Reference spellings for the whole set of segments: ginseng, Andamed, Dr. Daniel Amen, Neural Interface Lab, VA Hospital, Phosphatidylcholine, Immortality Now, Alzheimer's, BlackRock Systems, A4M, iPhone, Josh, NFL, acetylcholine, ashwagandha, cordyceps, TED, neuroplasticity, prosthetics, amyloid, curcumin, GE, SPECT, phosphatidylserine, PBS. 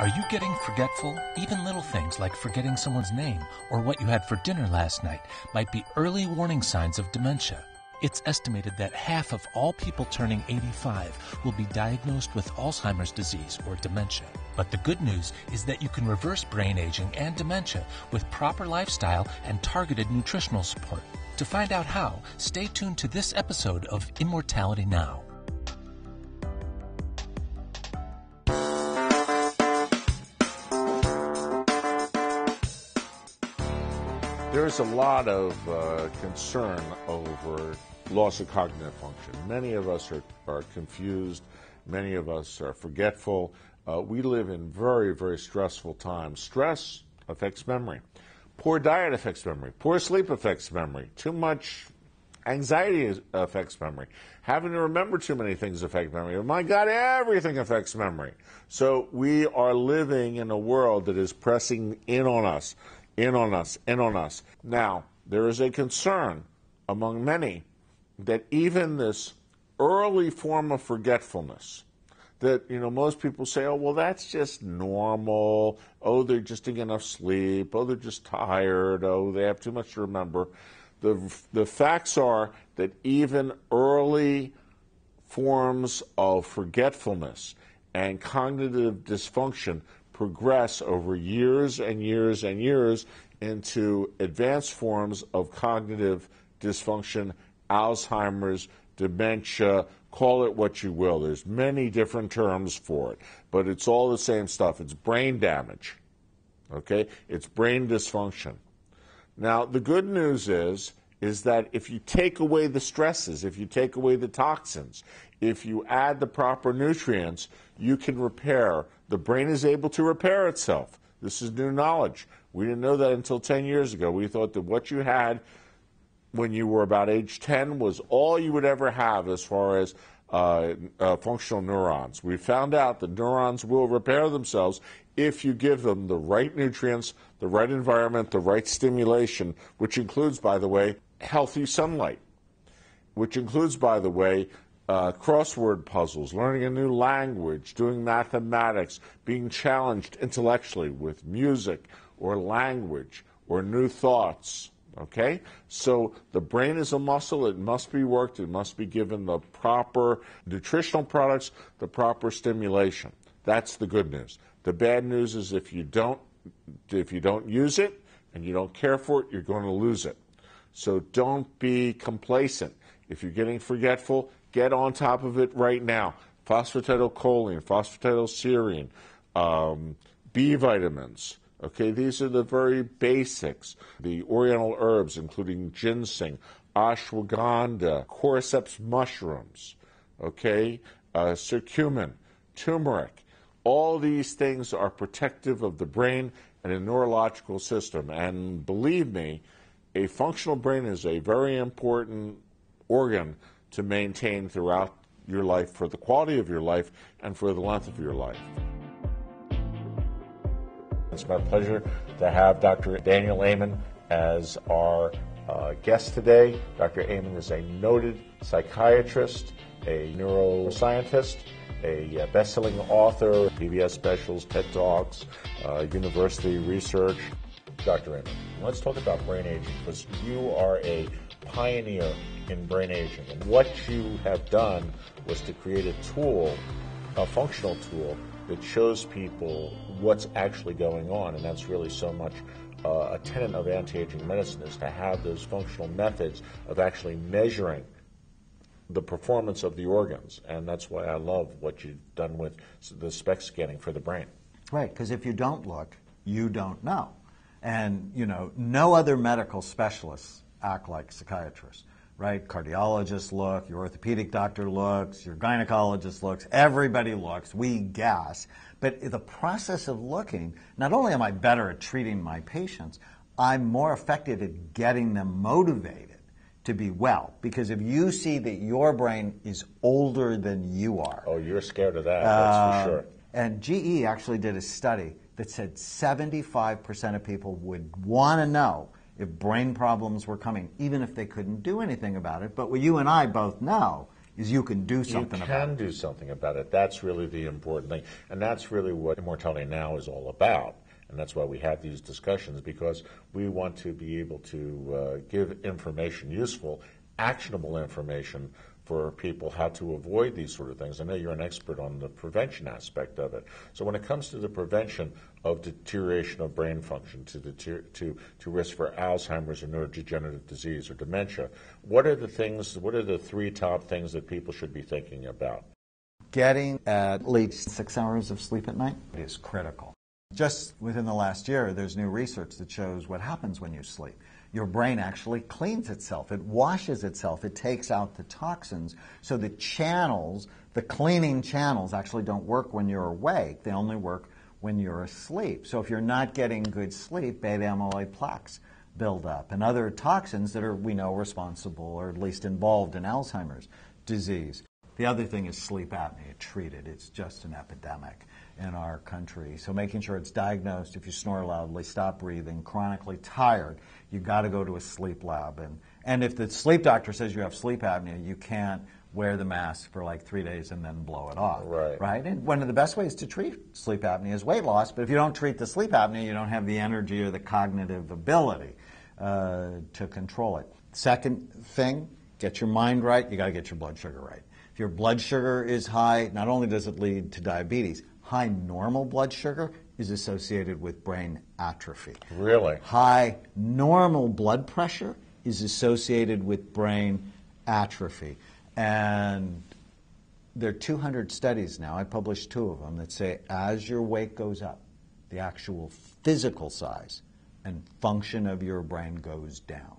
Are you getting forgetful? Even little things like forgetting someone's name or what you had for dinner last night might be early warning signs of dementia. It's estimated that half of all people turning 85 will be diagnosed with Alzheimer's disease or dementia. But the good news is that you can reverse brain aging and dementia with proper lifestyle and targeted nutritional support. To find out how, stay tuned to this episode of Immortality Now. There's a lot of concern over loss of cognitive function. Many of us are confused. Many of us are forgetful. We live in very, very stressful times. Stress affects memory. Poor diet affects memory. Poor sleep affects memory. Too much anxiety affects memory. Having to remember too many things affects memory. Oh my God, everything affects memory. So we are living in a world that is pressing in on us. Now, there is a concern among many that even this early form of forgetfulness that, you know, most people say, oh, well, that's just normal. Oh, they're just getting enough sleep. Oh, they're just tired. Oh, they have too much to remember. The facts are that even early forms of forgetfulness and cognitive dysfunction progress over years and years and years into advanced forms of cognitive dysfunction, Alzheimer's, dementia, call it what you will. There's many different terms for it, but it's all the same stuff. It's brain damage, okay? It's brain dysfunction. Now, the good news is that if you take away the stresses, if you take away the toxins, if you add the proper nutrients, you can repair. The brain is able to repair itself. This is new knowledge. We didn't know that until 10 years ago. We thought that what you had when you were about age 10 was all you would ever have as far as functional neurons. We found out that neurons will repair themselves if you give them the right nutrients, the right environment, the right stimulation, which includes, by the way, healthy sunlight, which includes, by the way, crossword puzzles, learning a new language, doing mathematics, being challenged intellectually with music or language or new thoughts, okay? So the brain is a muscle. It must be worked. It must be given the proper nutritional products, the proper stimulation. That's the good news. The bad news is if you don't use it and you don't care for it, you're going to lose it. So don't be complacent. If you're getting forgetful, get on top of it right now. Phosphatidylcholine, phosphatidylserine, B vitamins. Okay, these are the very basics. The oriental herbs, including ginseng, ashwagandha, cordyceps mushrooms, okay, curcumin, turmeric. All these things are protective of the brain and the neurological system. And believe me, a functional brain is a very important organ to maintain throughout your life, for the quality of your life and for the length of your life. It's my pleasure to have Dr. Daniel Amen as our guest today. Dr. Amen is a noted psychiatrist, a neuroscientist, a best-selling author, PBS specials, TED Talks, university research. Dr. Amen, let's talk about brain aging, because you are a pioneer in brain aging, and what you have done was to create a tool, a functional tool, that shows people what's actually going on. And that's really so much a tenet of anti-aging medicine, is to have those functional methods of actually measuring the performance of the organs. And that's why I love what you've done with the SPECT scanning for the brain. Right, because if you don't look, you don't know. And, you know, no other medical specialists act like psychiatrists, right? Cardiologists look, your orthopedic doctor looks, your gynecologist looks, everybody looks, we guess. But the process of looking, not only am I better at treating my patients, I'm more effective at getting them motivated to be well. Because if you see that your brain is older than you are. Oh, you're scared of that, that's for sure. And GE actually did a study that said 75% of people would want to know if brain problems were coming, even if they couldn't do anything about it. But what you and I both know is you can do something about it. You can do something about it. That's really the important thing. And that's really what Immortality Now is all about. And that's why we have these discussions, because we want to be able to give information, useful, actionable information for people, how to avoid these sort of things. I know you're an expert on the prevention aspect of it. So when it comes to the prevention of deterioration of brain function, to risk for Alzheimer's or neurodegenerative disease or dementia, what are the things, what are the three top things that people should be thinking about? Getting at least 6 hours of sleep at night is critical. Just within the last year, there's new research that shows what happens when you sleep. Your brain actually cleans itself. It washes itself. It takes out the toxins. So the channels, the cleaning channels, actually don't work when you're awake. They only work when you're asleep. So if you're not getting good sleep, beta amyloid plaques build up and other toxins that are, we know, responsible or at least involved in Alzheimer's disease. The other thing is sleep apnea. Treat it. It's just an epidemic in our country. So making sure it's diagnosed. If you snore loudly, stop breathing, chronically tired, you've got to go to a sleep lab. And if the sleep doctor says you have sleep apnea, you can't wear the mask for like 3 days and then blow it off. Right. Right? And one of the best ways to treat sleep apnea is weight loss, but if you don't treat the sleep apnea, you don't have the energy or the cognitive ability to control it. Second thing, get your mind right. You got to get your blood sugar right. If your blood sugar is high, not only does it lead to diabetes, high normal blood sugar is associated with brain atrophy. Really? High normal blood pressure is associated with brain atrophy. And there are 200 studies now, I published 2 of them, that say as your weight goes up, the actual physical size and function of your brain goes down.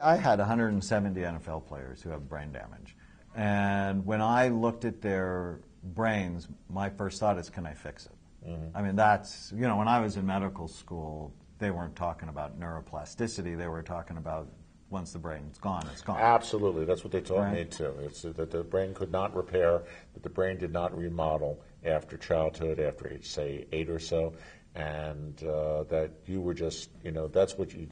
I had 170 NFL players who have brain damage. And when I looked at their brains, my first thought is, can I fix it? Mm-hmm. I mean, that's, you know, when I was in medical school, they weren't talking about neuroplasticity. They were talking about once the brain's gone, it's gone. Absolutely. That's what they taught me, too. It's that the brain could not repair, that the brain did not remodel after childhood, after age, say, 8 or so, and that you were just, you know, that's what you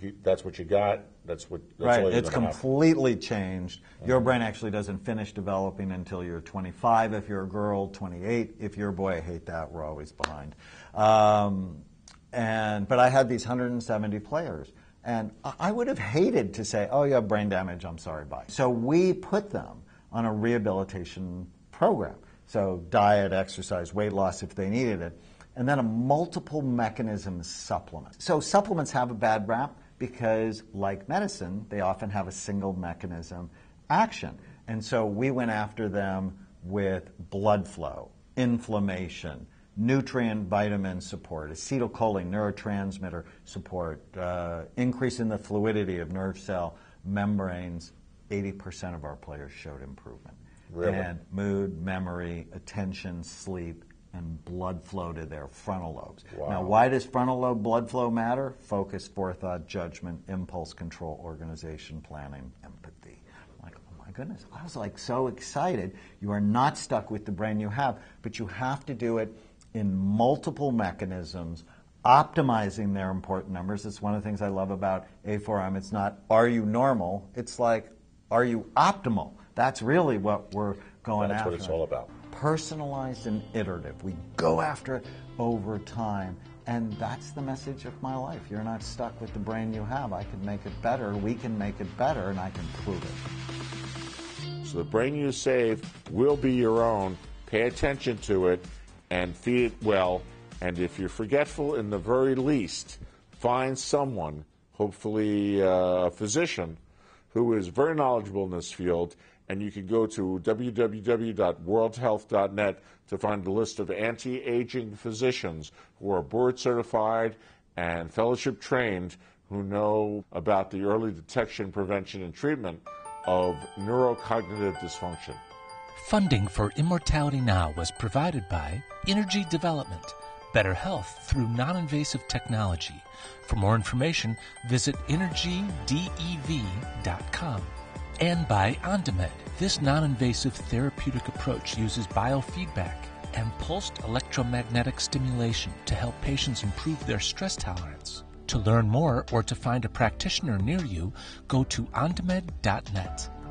got. That's right. It's completely changed. Mm-hmm. Your brain actually doesn't finish developing until you're 25 if you're a girl, 28 if you're a boy. I hate that. We're always behind. But I had these 170 players. And I would have hated to say, oh, you have brain damage, I'm sorry, bye. So we put them on a rehabilitation program. So diet, exercise, weight loss if they needed it, and then a multiple mechanism supplement. So supplements have a bad rap because, like medicine, they often have a single mechanism action. And so we went after them with blood flow, inflammation, nutrient, vitamin support, acetylcholine, neurotransmitter support, increase in the fluidity of nerve cell membranes. 80% of our players showed improvement. Really? And mood, memory, attention, sleep, and blood flow to their frontal lobes. Wow. Now, why does frontal lobe blood flow matter? Focus, forethought, judgment, impulse control, organization, planning, empathy. Goodness, I was like so excited. You are not stuck with the brain you have, but you have to do it in multiple mechanisms, optimizing their important numbers. It's one of the things I love about A4M. It's not, are you normal? It's like, are you optimal? That's really what we're going after. That's what it's all about. Personalized and iterative. We go after it over time. And that's the message of my life. You're not stuck with the brain you have. I can make it better. We can make it better, and I can prove it. So the brain you save will be your own. Pay attention to it and feed it well. And if you're forgetful, in the very least, find someone, hopefully a physician, who is very knowledgeable in this field. And you can go to www.worldhealth.net to find a list of anti-aging physicians who are board certified and fellowship trained, who know about the early detection, prevention, and treatment of neurocognitive dysfunction. Funding for Immortality Now was provided by Energy Development, better health through non-invasive technology. For more information, visit energydev.com. And by Andamed. This non-invasive therapeutic approach uses biofeedback and pulsed electromagnetic stimulation to help patients improve their stress tolerance. To learn more or to find a practitioner near you, go to andamed.net.